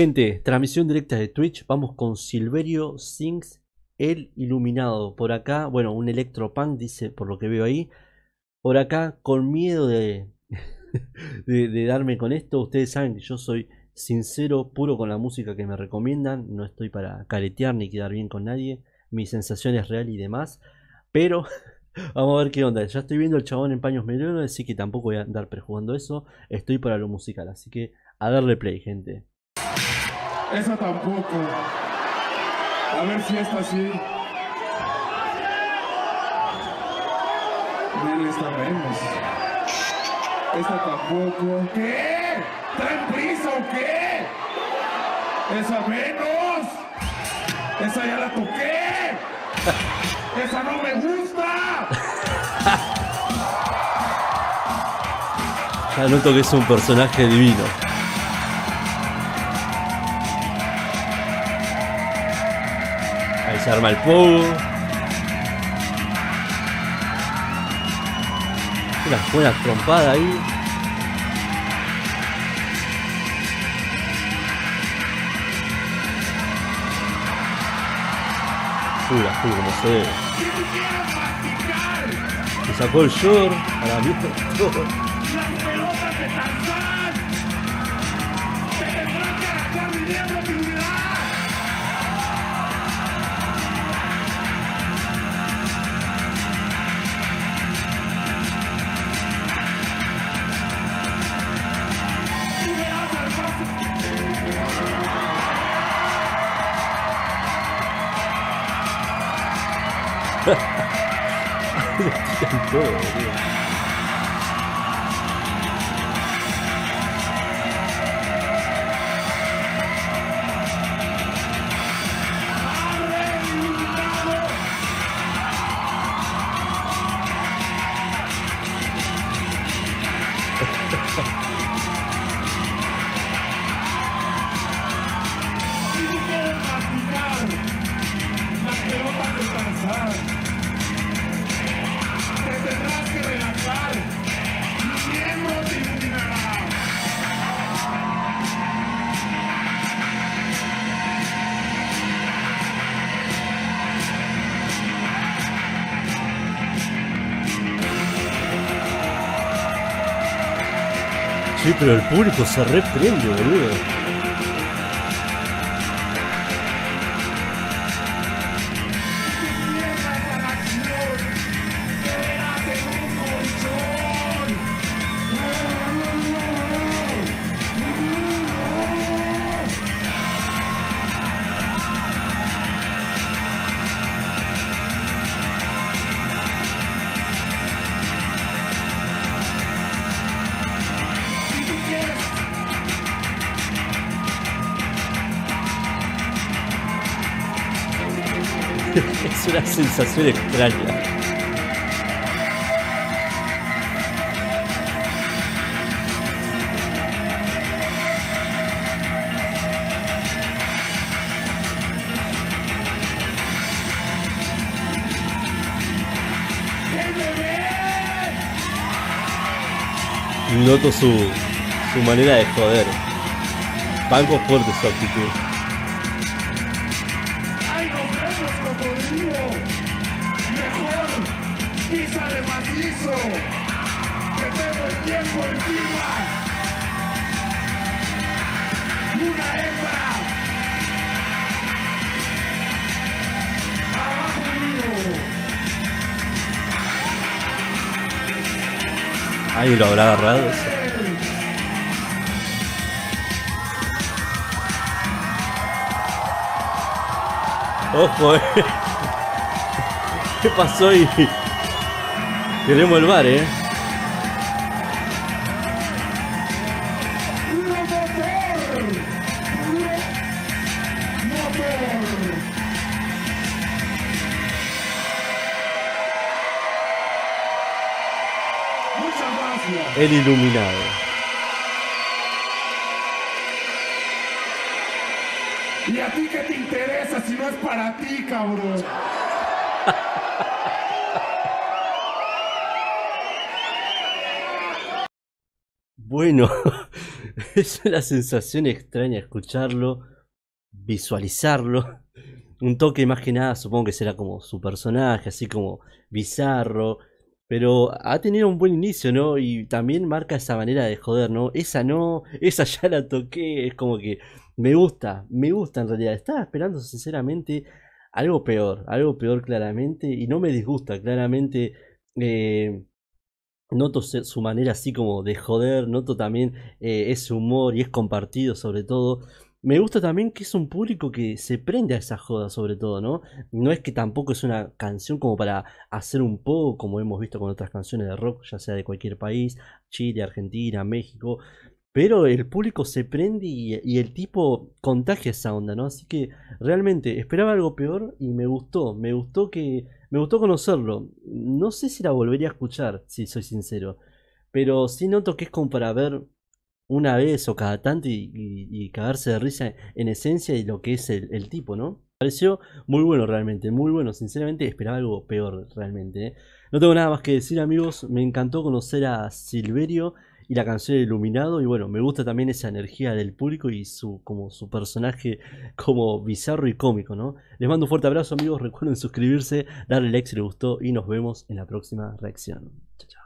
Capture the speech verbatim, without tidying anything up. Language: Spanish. Gente, transmisión directa de Twitch, vamos con Silverio Sings, el iluminado. Por acá, bueno, un electropunk, dice, por lo que veo ahí. Por acá, con miedo de, de, de darme con esto. Ustedes saben que yo soy sincero, puro con la música que me recomiendan. No estoy para caretear ni quedar bien con nadie. Mi sensación es real y demás. Pero vamos a ver qué onda. Ya estoy viendo el chabón en paños melones, así que tampoco voy a andar perjugando eso. Estoy para lo musical, así que a darle play, gente. Esa tampoco. A ver si esta sí. Bien, esta menos. Esta tampoco. ¿Qué? ¿Traen prisa o qué? Esa menos. Esa ya la toqué. Esa no me gusta. Ya noto que es un personaje divino. Se arma el pogo. Unas buenas trompadas ahí. Pura, pura, como se ve. Se sacó el short. A la vieja. Las pelotas de Tarzán. Se tendrán que gastar dinero en mi vida. Todo, sí, pero el público se reprende, boludo. Es una sensación extraña. Noto su, su manera de joder. Banco fuerte su actitud. Ahí lo habrá agarrado eso. Ojo, eh. ¿Qué pasó ahí? Queremos el bar, eh. El iluminado. ¿Y a ti qué te interesa si no es para ti, cabrón? Bueno, Es una sensación extraña escucharlo, visualizarlo. Un toque más que nada, supongo que será como su personaje, así como bizarro. Pero ha tenido un buen inicio, ¿no? Y también marca esa manera de joder, ¿no? Esa no, esa ya la toqué. Es como que me gusta, me gusta en realidad. Estaba esperando sinceramente algo peor, algo peor claramente. Y no me disgusta, claramente. Eh, noto su manera así como de joder. Noto también eh, ese humor y es compartido sobre todo. Me gusta también que es un público que se prende a esa joda sobre todo, ¿no? No es que tampoco es una canción como para hacer un poco, como hemos visto con otras canciones de rock, ya sea de cualquier país, Chile, Argentina, México. Pero el público se prende y, y el tipo contagia esa onda, ¿no? Así que realmente esperaba algo peor y me gustó, me gustó que... Me gustó conocerlo. No sé si la volvería a escuchar, si soy sincero. Pero sí noto que es como para ver... una vez o cada tanto y, y, y cagarse de risa en esencia y lo que es el, el tipo, ¿no? Pareció muy bueno realmente, muy bueno, sinceramente esperaba algo peor realmente, ¿eh? No tengo nada más que decir, amigos, me encantó conocer a Silverio y la canción Iluminado, y bueno, me gusta también esa energía del público y su, como su personaje como bizarro y cómico, ¿no? Les mando un fuerte abrazo, amigos, recuerden suscribirse, darle like si les gustó y nos vemos en la próxima reacción. Chao, chao.